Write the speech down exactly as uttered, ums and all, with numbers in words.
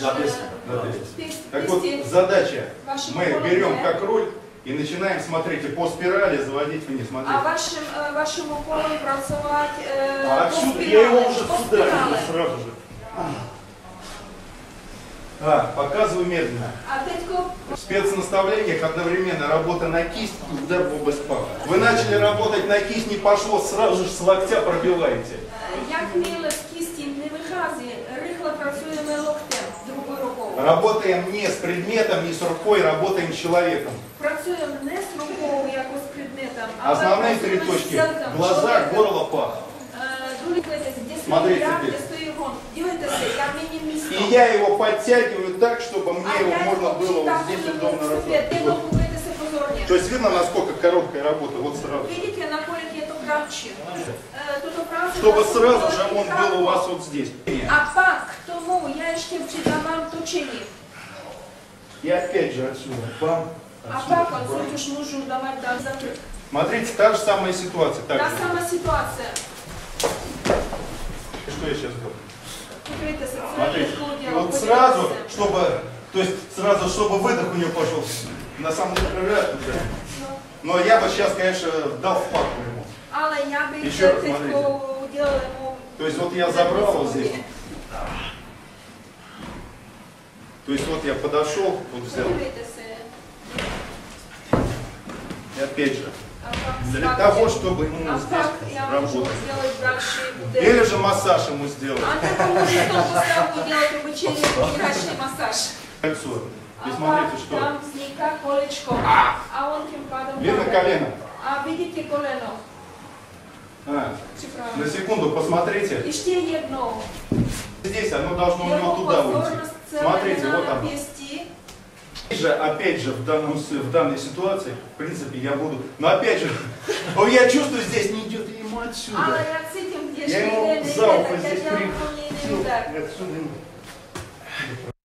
За песню. Да. Так вот, задача. Мы берем как руль и начинаем, смотрите, по спирали заводить вниз. Смотрите. А вашим, вашим уколом працевать э, а отсюда я его уже сюда сразу же. Да. А, показываю медленно. В спецнаставлениях одновременно работа на кисть и удар в область паха. Вы начали работать на кисть, не пошло, сразу же с локтя пробиваете. Как мило с кисти не выходит, рыхло працюем локтем, другой рукой. Работаем не с предметом, не с рукой, работаем с человеком. Працюем не с рукой, как с предметом. А основные три точки. Глаза, горло, пах. Смотрите теперь. И я его подтягиваю так, чтобы мне а его можно было вот здесь удобно работать. Вот. То есть видно, насколько короткая работа, вот сразу. Видите, на колике это грамче. Чтобы сразу же он был у вас вот здесь. А пак тому я еще вчера вам тучили. И опять же отсюда. Бам, отсюда. А пак отсюда уж нужно давать до закрыть. Смотрите, та же самая ситуация. Та же самая ситуация. Что я сейчас говорю? Смотрите, вот сразу, чтобы, то есть сразу, чтобы выдох у нее пошел, на самом деле, уже. Но я бы сейчас, конечно, дал в папку ему. Еще раз, смотрите. То есть вот я забрал вот здесь. То есть вот я подошел, вот взял. И опять же. Для того, чтобы ему здесь работать. Или же массаж ему сделать. Кольцо. И смотрите, что. Видно колено? А, на секунду посмотрите. Здесь оно должно у него туда уйти. Смотрите, вот оно. Же, опять же, в, данном, в данной ситуации, в принципе, я буду, но опять же, я чувствую, здесь не идет ему отсюда. Я ему за ухо здесь прикрыл.